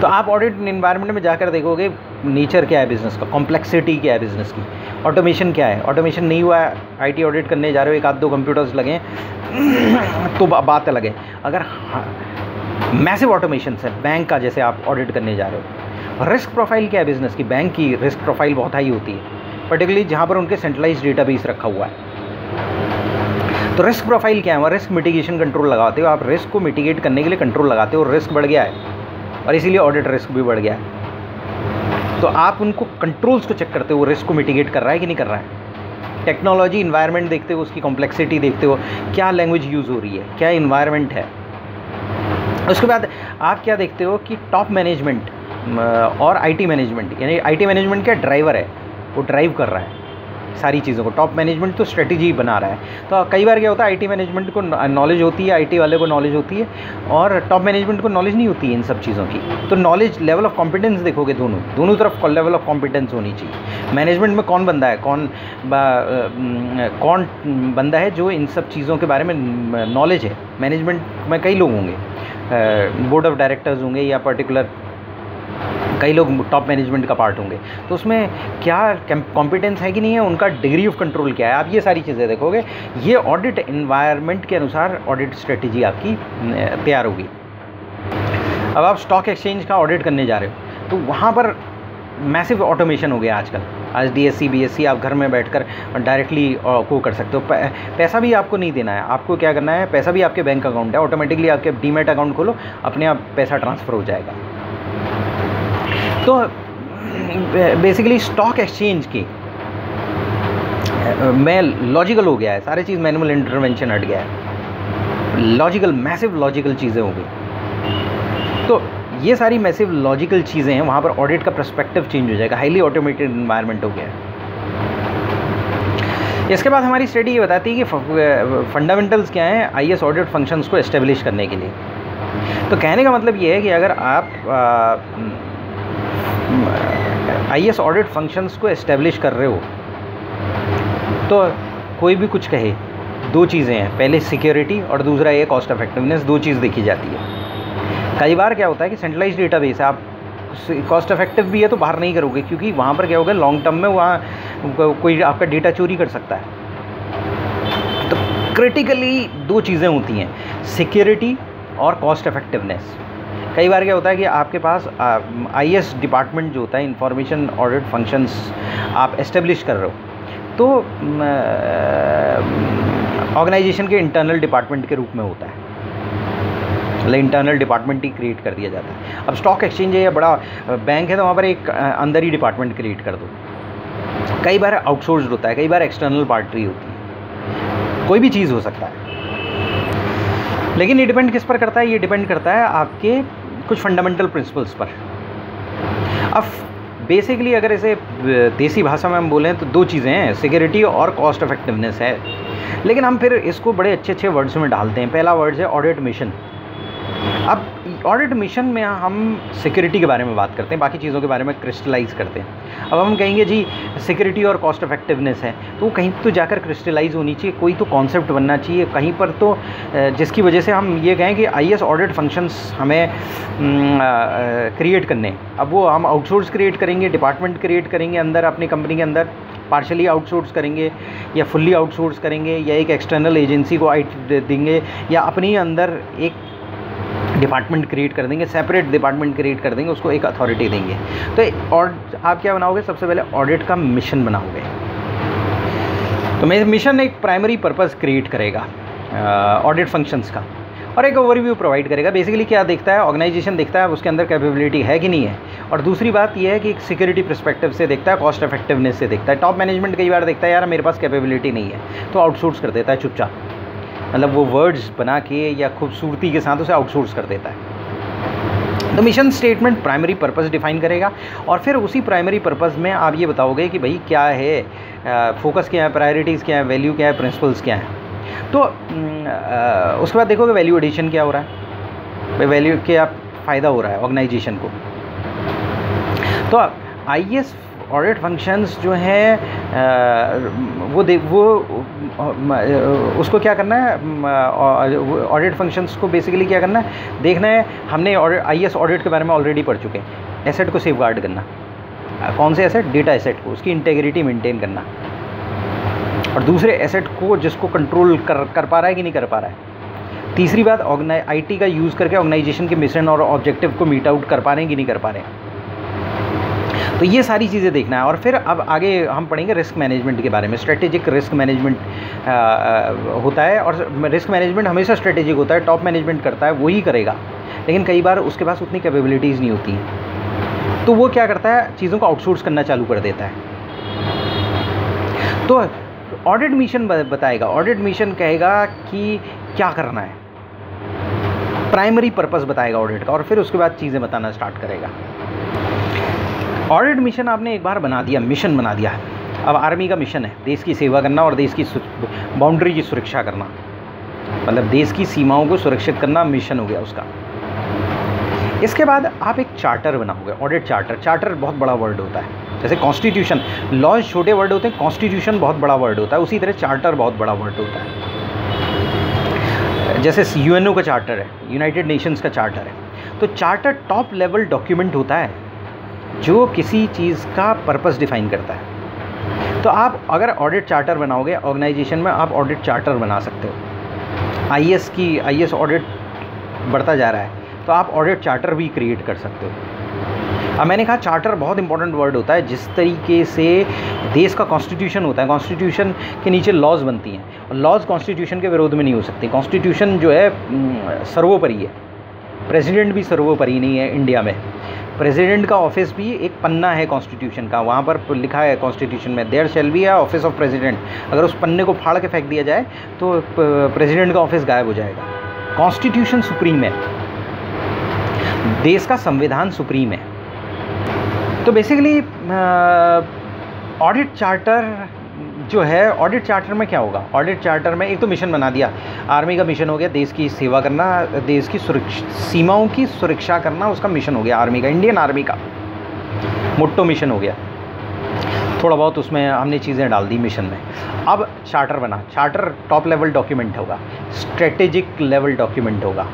तो आप ऑडिट एनवायरनमेंट में जाकर देखोगे नेचर क्या है बिज़नेस का, कॉम्प्लेक्सिटी क्या है बिज़नेस की, ऑटोमेशन क्या है, ऑटोमेशन नहीं हुआ है, आईटी ऑडिट करने जा रहे हो, एक आध दो कंप्यूटर्स लगे तो बात अलग है। अगर मैसिव ऑटोमेशन है बैंक का, जैसे आप ऑडिट करने जा रहे हो, रिस्क प्रोफाइल क्या है बिज़नेस की, बैंक की रिस्क प्रोफाइल बहुत हाई होती है, पर्टिकुलरली जहाँ पर उनके सेंट्रलाइज डेटाबेस रखा हुआ है। तो रिस्क प्रोफाइल क्या है, वहाँ रिस्क मिटिगेशन कंट्रोल लगाते हो, आप रिस्क को मिटिगेट करने के लिए कंट्रोल लगाते हो, रिस्क बढ़ गया है और इसीलिए ऑडिट रिस्क भी बढ़ गया है, तो आप उनको कंट्रोल्स को चेक करते हो, रिस्क को मिटिगेट कर रहा है कि नहीं कर रहा है। टेक्नोलॉजी इन्वायरमेंट देखते हो, उसकी कॉम्प्लेक्सिटी देखते हो, क्या लैंग्वेज यूज़ हो रही है, क्या इन्वायरमेंट है। उसके बाद आप क्या देखते हो कि टॉप मैनेजमेंट और आई टी मैनेजमेंट, यानी आई टी मैनेजमेंट क्या ड्राइवर है, वो ड्राइव कर रहा है सारी चीज़ों को, टॉप मैनेजमेंट तो स्ट्रेटेजी बना रहा है। तो कई बार क्या होता है, आईटी मैनेजमेंट को नॉलेज होती है, आईटी वाले को नॉलेज होती है, और टॉप मैनेजमेंट को नॉलेज नहीं होती है इन सब चीज़ों की। तो नॉलेज लेवल ऑफ कॉम्पिटेंस देखोगे, दोनों दोनों तरफ लेवल ऑफ कॉम्पिटेंस होनी चाहिए। मैनेजमेंट में कौन बंदा है, कौन कौन बंदा है जो इन सब चीज़ों के बारे में नॉलेज है। मैनेजमेंट में कई लोग होंगे, बोर्ड ऑफ डायरेक्टर्स होंगे या पर्टिकुलर कई लोग टॉप मैनेजमेंट का पार्ट होंगे, तो उसमें क्या कॉम्पिटेंस है कि नहीं है, उनका डिग्री ऑफ कंट्रोल क्या है, आप ये सारी चीज़ें देखोगे। ये ऑडिट एनवायरनमेंट के अनुसार ऑडिट स्ट्रेटजी आपकी तैयार होगी। अब आप स्टॉक एक्सचेंज का ऑडिट करने जा रहे हो, तो वहाँ पर मैसिव ऑटोमेशन हो गया आजकल, आज डीएससी बीएससी आप घर में बैठकर डायरेक्टली को कर सकते हो। पैसा भी आपको नहीं देना है, आपको क्या करना है, पैसा भी आपके बैंक अकाउंट है, ऑटोमेटिकली आपके डीमैट अकाउंट खोलो, अपने आप पैसा ट्रांसफ़र हो जाएगा। तो बेसिकली स्टॉक एक्सचेंज की मैं लॉजिकल हो गया है, सारी चीज़ मैनुअल इंटरवेंशन हट गया है, लॉजिकल मैसिव लॉजिकल चीज़ें हो गई। तो ये सारी मैसिव लॉजिकल चीज़ें हैं, वहाँ पर ऑडिट का पर्सपेक्टिव चेंज हो जाएगा, हाईली ऑटोमेटेड एनवायरनमेंट हो गया है। इसके बाद हमारी स्टडी ये बताती है कि फंडामेंटल्स क्या हैं आईएस ऑडिट फंक्शंस को एस्टेब्लिश करने के लिए। तो कहने का मतलब ये है कि अगर आप आ, आईएस ऑडिट फंक्शंस को एस्टेब्लिश कर रहे हो, तो कोई भी कुछ कहे, दो चीज़ें हैं, पहले सिक्योरिटी और दूसरा ये कॉस्ट इफेक्टिवनेस, दो चीज़ देखी जाती है। कई बार क्या होता है कि सेंट्रलाइज डेटाबेस आप कॉस्ट इफेक्टिव भी है तो बाहर नहीं करोगे, क्योंकि वहाँ पर क्या होगा, लॉन्ग टर्म में वहाँ कोई आपका डेटा चोरी कर सकता है। तो क्रिटिकली दो चीज़ें होती हैं, सिक्योरिटी और कॉस्ट इफेक्टिवनेस। कई बार क्या होता है कि आपके पास आईएस डिपार्टमेंट जो होता है, इंफॉर्मेशन ऑडिट फंक्शंस आप एस्टेब्लिश कर रहे हो, तो ऑर्गेनाइजेशन के इंटरनल डिपार्टमेंट के रूप में होता है, मतलब इंटरनल डिपार्टमेंट ही क्रिएट कर दिया जाता है। अब स्टॉक एक्सचेंज है या बड़ा बैंक है, तो वहाँ पर एक अंदर ही डिपार्टमेंट क्रिएट कर दो। कई बार आउटसोर्स होता है, कई बार एक्सटर्नल पार्टी होती है, कोई भी चीज़ हो सकता है। लेकिन ये डिपेंड किस पर करता है, ये डिपेंड करता है आपके कुछ फंडामेंटल प्रिंसिपल्स पर। अब बेसिकली अगर इसे देसी भाषा में हम बोलें तो दो चीज़ें हैं, सिक्योरिटी और कॉस्ट इफेक्टिवनेस है, लेकिन हम फिर इसको बड़े अच्छे अच्छे वर्ड्स में डालते हैं। पहला वर्ड्स है ऑडिट मिशन। अब ऑडिट मिशन में हम सिक्योरिटी के बारे में बात करते हैं, बाकी चीज़ों के बारे में क्रिस्टलाइज करते हैं। अब हम कहेंगे जी सिक्योरिटी और कॉस्ट इफेक्टिवनेस है, तो कहीं तो जाकर क्रिस्टलाइज होनी चाहिए, कोई तो कॉन्सेप्ट बनना चाहिए कहीं पर, तो जिसकी वजह से हम ये कहें कि आईएस ऑडिट फंक्शंस हमें क्रिएट करने। अब वो हम आउटसोर्स क्रिएट करेंगे, डिपार्टमेंट क्रिएट करेंगे अंदर अपनी कंपनी के अंदर, पार्शली आउटसोर्स करेंगे या फुल्ली आउटसोर्स करेंगे, या एक एक्सटर्नल एजेंसी को आईटी देंगे, या अपने अंदर एक डिपार्टमेंट क्रिएट कर देंगे, सेपरेट डिपार्टमेंट क्रिएट कर देंगे, उसको एक अथॉरिटी देंगे। तो और आप क्या बनाओगे, सबसे पहले ऑडिट का मिशन बनाओगे। तो मेरा मिशन एक प्राइमरी पर्पस क्रिएट करेगा ऑडिट फंक्शंस का और एक ओवरव्यू प्रोवाइड करेगा। बेसिकली क्या देखता है, ऑर्गेनाइजेशन देखता है उसके अंदर कैपेबिलिटी है कि नहीं है, और दूसरी बात यह है कि एक सिक्योरिटी पर्सपेक्टिव से देखता है, कॉस्ट इफेक्टिवनेस से देखता है। टॉप मैनेजमेंट कई बार देखता है यार मेरे पास कैपेबिलिटी नहीं है तो आउटसोर्स कर देता है चुपचाप, मतलब वो वर्ड्स बना के या खूबसूरती के साथ उसे आउटसोर्स कर देता है। तो mission statement primary purpose define करेगा और फिर उसी प्राइमरी पर्पस में आप ये बताओगे कि भाई क्या है, फोकस क्या है, प्रायोरिटीज़ क्या है, वैल्यू क्या है, प्रिंसिपल्स क्या है। तो उसके बाद देखोगे वैल्यू एडिशन क्या हो रहा है, भाई वैल्यू क्या फ़ायदा हो रहा है ऑर्गेनाइजेशन को। तो आईएस ऑडिट फंक्शंस जो हैं वो देख वो उसको क्या करना है, ऑडिट फंक्शंस को बेसिकली क्या करना है देखना है। हमने आईएस ऑडिट के बारे में ऑलरेडी पढ़ चुके हैं, एसेट को सेफगार्ड करना, कौन से एसेट, डेटा एसेट को, उसकी इंटेग्रिटी मेंटेन करना, और दूसरे एसेट को जिसको कंट्रोल कर कर पा रहा है कि नहीं कर पा रहा है। तीसरी बात ऑर्गेनाइज आईटी का यूज़ करके ऑर्गेनाइजेशन के मिशन और ऑब्जेक्टिव को मीट आउट कर पा रहे हैं कि नहीं कर पा रहे हैं। तो ये सारी चीज़ें देखना है। और फिर अब आगे हम पढ़ेंगे रिस्क मैनेजमेंट के बारे में। स्ट्रेटेजिक रिस्क मैनेजमेंट होता है और रिस्क मैनेजमेंट हमेशा स्ट्रेटेजिक होता है, टॉप मैनेजमेंट करता है वही करेगा, लेकिन कई बार उसके पास उतनी कैपेबिलिटीज़ नहीं होती हैं तो वो क्या करता है चीज़ों को आउटसोर्स करना चालू कर देता है। तो ऑडिट मिशन बताएगा, ऑडिट मिशन कहेगा कि क्या करना है, प्राइमरी पर्पस बताएगा ऑडिट का और फिर उसके बाद चीज़ें बताना स्टार्ट करेगा। ऑडिट मिशन आपने एक बार बना दिया, मिशन बना दिया, अब आर्मी का मिशन है देश की सेवा करना और देश की बाउंड्री की सुरक्षा करना, मतलब देश की सीमाओं को सुरक्षित करना मिशन हो गया उसका। इसके बाद आप एक चार्टर बनाओगे, ऑडिट चार्टर। चार्टर बहुत बड़ा वर्ड होता है, जैसे कॉन्स्टिट्यूशन, लॉज छोटे वर्ड होते हैं, कॉन्स्टिट्यूशन बहुत बड़ा वर्ड होता है, उसी तरह चार्टर बहुत बड़ा वर्ड होता है। जैसे यूएनओ का चार्टर है, यूनाइटेड नेशंस का चार्टर है। तो चार्टर टॉप लेवल डॉक्यूमेंट होता है जो किसी चीज़ का पर्पस डिफाइन करता है। तो आप अगर ऑडिट चार्टर बनाओगे ऑर्गेनाइजेशन में, आप ऑडिट चार्टर बना सकते हो। आईएएस की आईएएस ऑडिट बढ़ता जा रहा है तो आप ऑडिट चार्टर भी क्रिएट कर सकते हो। अब मैंने कहा चार्टर बहुत इंपॉर्टेंट वर्ड होता है, जिस तरीके से देश का कॉन्स्टिट्यूशन होता है, कॉन्स्टिट्यूशन के नीचे लॉज बनती हैं और लॉज कॉन्स्टिट्यूशन के विरोध में नहीं हो सकती। कॉन्स्टिट्यूशन जो है सर्वोपरि है, प्रेसिडेंट भी सर्वोपरि नहीं है। इंडिया में प्रेसिडेंट का ऑफिस भी एक पन्ना है कॉन्स्टिट्यूशन का, वहाँ पर लिखा है कॉन्स्टिट्यूशन में there shall be office of president. अगर उस पन्ने को फाड़ के फेंक दिया जाए तो प्रेसिडेंट का ऑफिस गायब हो जाएगा। कॉन्स्टिट्यूशन सुप्रीम है, देश का संविधान सुप्रीम है। तो बेसिकली ऑडिट चार्टर जो है, ऑडिट चार्टर में क्या होगा, ऑडिट चार्टर में एक तो मिशन बना दिया, आर्मी का मिशन हो गया देश की सेवा करना, देश की सुरक्षा, सीमाओं की सुरक्षा करना, उसका मिशन हो गया आर्मी का, इंडियन आर्मी का मोटो मिशन हो गया। थोड़ा बहुत उसमें हमने चीज़ें डाल दी मिशन में। अब चार्टर बना, चार्टर टॉप लेवल डॉक्यूमेंट होगा, स्ट्रेटेजिक लेवल डॉक्यूमेंट होगा,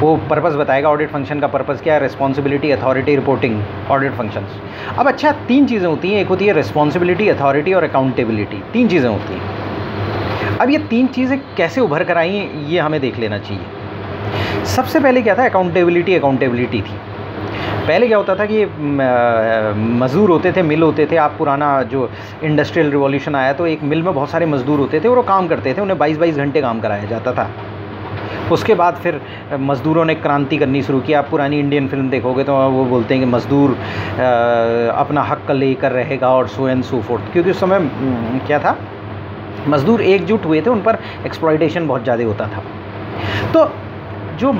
वो पर्पस बताएगा ऑडिट फंक्शन का पर्पस क्या है, responsibility, authority, reporting, audit functions. अब अच्छा तीन चीज़ें होती हैं, एक होती है रिस्पॉन्सिबिलिटी, अथॉरिटी और अकाउंटेबिलिटी, तीन चीज़ें होती हैं। अब ये तीन चीज़ें कैसे उभर कर आई ये हमें देख लेना चाहिए। सबसे पहले क्या था, अकाउंटेबिलिटी। अकाउंटेबिलिटी थी पहले क्या होता था कि मज़दूर होते थे, मिल होते थे। आप पुराना जो इंडस्ट्रियल रिवॉल्यूशन आया तो एक मिल में बहुत सारे मज़दूर होते थे और वो काम करते थे, उन्हें बाईस बाईस घंटे काम कराया जाता था। उसके बाद फिर मज़दूरों ने क्रांति करनी शुरू की। आप पुरानी इंडियन फिल्म देखोगे तो वो बोलते हैं कि मज़दूर अपना हक लेकर रहेगा और सो एंड सो फोर्थ, क्योंकि उस समय क्या था मज़दूर एकजुट हुए थे, उन पर एक्सप्लॉयटेशन बहुत ज़्यादा होता था। तो जो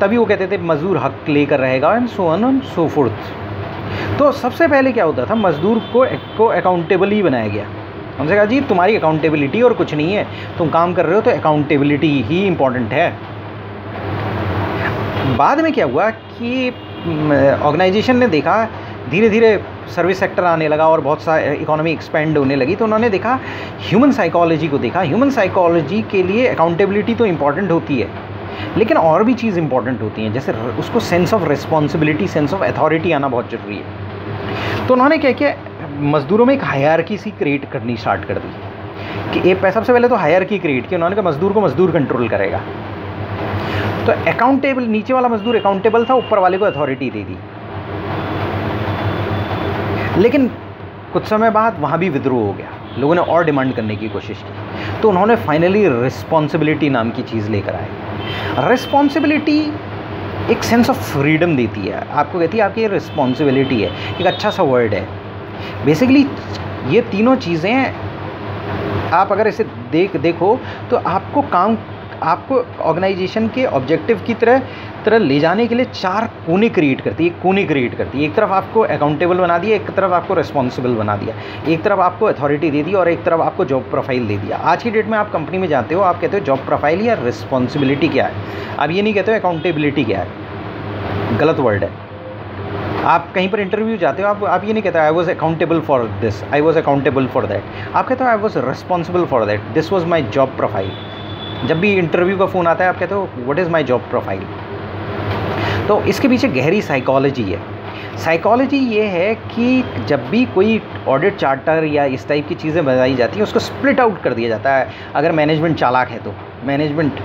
तभी वो कहते थे मज़दूर हक लेकर रहेगा and so on and so forth. तो सबसे पहले क्या होता था, मज़दूर को को अकाउंटेबल ही बनाया गया। हमसे कहा जी तुम्हारी अकाउंटेबिलिटी और कुछ नहीं है, तुम काम कर रहे हो तो अकाउंटेबिलिटी ही इम्पॉर्टेंट है। बाद में क्या हुआ कि ऑर्गेनाइजेशन ने देखा धीरे धीरे सर्विस सेक्टर आने लगा और बहुत सा इकोनॉमी एक्सपेंड होने लगी, तो उन्होंने देखा ह्यूमन साइकोलॉजी को देखा। ह्यूमन साइकोलॉजी के लिए अकाउंटेबिलिटी तो इम्पॉर्टेंट होती है लेकिन और भी चीज़ इम्पॉर्टेंट होती हैं, जैसे उसको sense of responsibility, sense of authority आना बहुत ज़रूरी है। तो उन्होंने क्या किया, मज़दूरों में एक हायरार्की सी क्रिएट करनी स्टार्ट कर दी कि ये सबसे पहले तो हायरार्की क्रिएट की। उन्होंने कहा मज़दूर को मज़दूर कंट्रोल करेगा, तो अकाउंटेबल, नीचे वाला मज़दूर अकाउंटेबल था, ऊपर वाले को अथॉरिटी दे दी। लेकिन कुछ समय बाद वहाँ भी विद्रोह हो गया, लोगों ने और डिमांड करने की कोशिश की। तो उन्होंने फाइनली रिस्पॉन्सिबिलिटी नाम की चीज़ लेकर आए। रिस्पॉन्सिबिलिटी एक सेंस ऑफ फ्रीडम देती है, आपको कहती है आपकी ये रिस्पॉन्सिबिलिटी है, एक अच्छा सा वर्ड है। बेसिकली ये तीनों चीज़ें आप अगर इसे देख देखो तो आपको काम आपको ऑर्गेनाइजेशन के ऑब्जेक्टिव की तरह तरह ले जाने के लिए चार कोने क्रिएट करती है कोने क्रिएट करती है एक तरफ आपको अकाउंटेबल बना दिया, एक तरफ आपको रिस्पॉन्सिबल बना दिया, एक तरफ आपको अथॉरिटी दे दी और एक तरफ आपको जॉब प्रोफाइल दे दिया। आज की डेट में आप कंपनी में जाते हो, आप कहते हो जॉब प्रोफाइल या रिस्पॉन्सिबिलिटी क्या है, आप ये नहीं कहते हो अकाउंटेबिलिटी क्या है, गलत वर्ड है। आप कहीं पर इंटरव्यू जाते हो, आप आप ये नहीं कहते I was accountable for this, I was accountable for that, आप कहते हो I was responsible for that, this was my job profile. जब भी इंटरव्यू का फ़ोन आता है आप कहते हो what is my job profile. तो इसके पीछे गहरी साइकोलॉजी है। साइकोलॉजी ये है कि जब भी कोई ऑडिट चार्टर या इस टाइप की चीज़ें बनाई जाती हैं उसको स्प्लिट आउट कर दिया जाता है। अगर मैनेजमेंट चालाक है तो मैनेजमेंट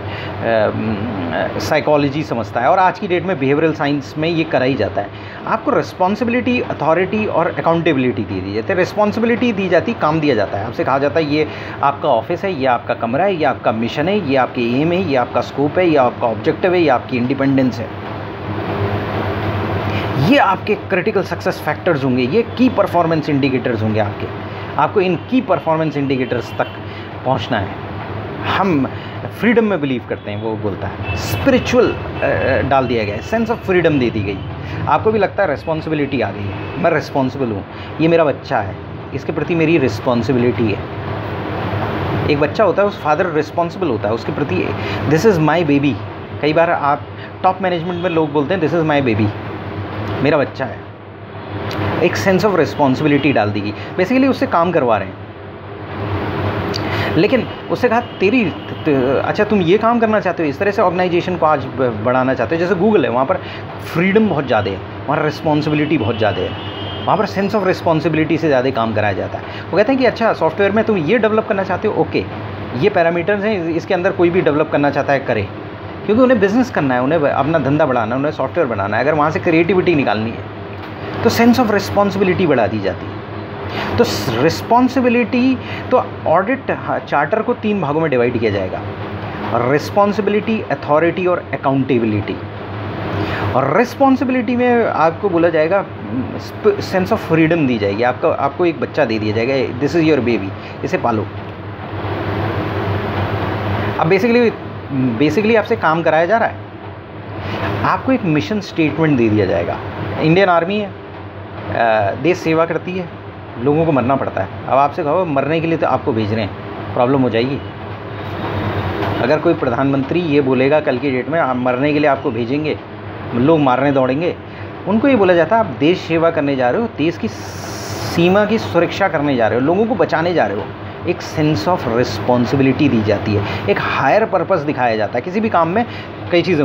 साइकोलॉजी समझता है और आज की डेट में बिहेवियरल साइंस में ये करा ही जाता है। आपको रिस्पॉन्सिबिलिटी, अथॉरिटी और अकाउंटेबिलिटी दे दी जाती है। रिस्पॉन्सिबिलिटी दी जाती, काम दिया जाता है, आपसे कहा जाता है ये आपका ऑफिस है, ये आपका कमरा है, ये आपका मिशन है, ये आपके एम है, ये आपका स्कोप है, ये आपका ऑब्जेक्टिव है, ये आपकी इंडिपेंडेंस है, ये आपके क्रिटिकल सक्सेस फैक्टर्स होंगे, ये की परफॉर्मेंस इंडिकेटर्स होंगे आपके। आपको इन की परफॉर्मेंस इंडिकेटर्स तक पहुंचना है। हम फ्रीडम में बिलीव करते हैं, वो बोलता है स्पिरिचुअल डाल दिया गया है, सेंस ऑफ फ्रीडम दे दी गई। आपको भी लगता है रिस्पॉन्सिबिलिटी आ गई है, मैं रिस्पॉन्सिबल हूँ, ये मेरा बच्चा है, इसके प्रति मेरी रिस्पॉन्सिबिलिटी है। एक बच्चा होता है, उस फादर रिस्पॉन्सिबल होता है उसके प्रति, दिस इज़ माई बेबी। कई बार आप टॉप मैनेजमेंट में लोग बोलते हैं दिस इज़ माई बेबी, मेरा बच्चा है, एक सेंस ऑफ रिस्पॉन्सिबिलिटी डाल दी गई। बेसिकली उससे काम करवा रहे हैं, लेकिन उससे कहा तेरी अच्छा तुम ये काम करना चाहते हो, इस तरह से ऑर्गेनाइजेशन को आज बढ़ाना चाहते हो। जैसे गूगल है, वहाँ पर फ्रीडम बहुत ज़्यादा है, वहाँ रिस्पॉन्सिबिलिटी बहुत ज़्यादा है, वहाँ पर सेंस ऑफ रिस्पॉन्सिबिलिटी से ज़्यादा काम कराया जाता है। वो कहते हैं कि अच्छा सॉफ्टवेयर में तुम ये डेवलप करना चाहते हो, ओके ये पैरामीटर्स हैं, इसके अंदर कोई भी डेवलप करना चाहता है करे, क्योंकि उन्हें बिज़नेस करना है, उन्हें अपना धंधा बढ़ाना है, उन्हें सॉफ्टवेयर बनाना है। अगर वहाँ से क्रिएटिविटी निकालनी है तो सेंस ऑफ रिस्पॉन्सिबिलिटी बढ़ा दी जाती है। तो रिस्पॉन्सिबिलिटी, तो ऑडिट चार्टर को तीन भागों में डिवाइड किया जाएगा, रिस्पॉन्सिबिलिटी, अथॉरिटी और अकाउंटेबिलिटी। और रिस्पॉन्सिबिलिटी में आपको बोला जाएगा सेंस ऑफ फ्रीडम दी जाएगी, आपको आपको एक बच्चा दे दिया जाएगा, दिस इज़ योर बेबी, इसे पालो। अब बेसिकली बेसिकली आपसे काम कराया जा रहा है। आपको एक मिशन स्टेटमेंट दे दिया जाएगा। इंडियन आर्मी है, देश सेवा करती है, लोगों को मरना पड़ता है। अब आपसे कहो मरने के लिए तो आपको भेज रहे हैं, प्रॉब्लम हो जाएगी। अगर कोई प्रधानमंत्री ये बोलेगा कल की डेट में आप मरने के लिए आपको भेजेंगे, लोग मारने दौड़ेंगे। उनको ये बोला जाता है आप देश सेवा करने जा रहे हो, देश की सीमा की सुरक्षा करने जा रहे हो, लोगों को बचाने जा रहे हो। एक सेंस ऑफ रिस्पॉन्सिबिलिटी दी जाती है, एक हायर पर्पस दिखाया जाता है। किसी भी काम में कई चीज़ें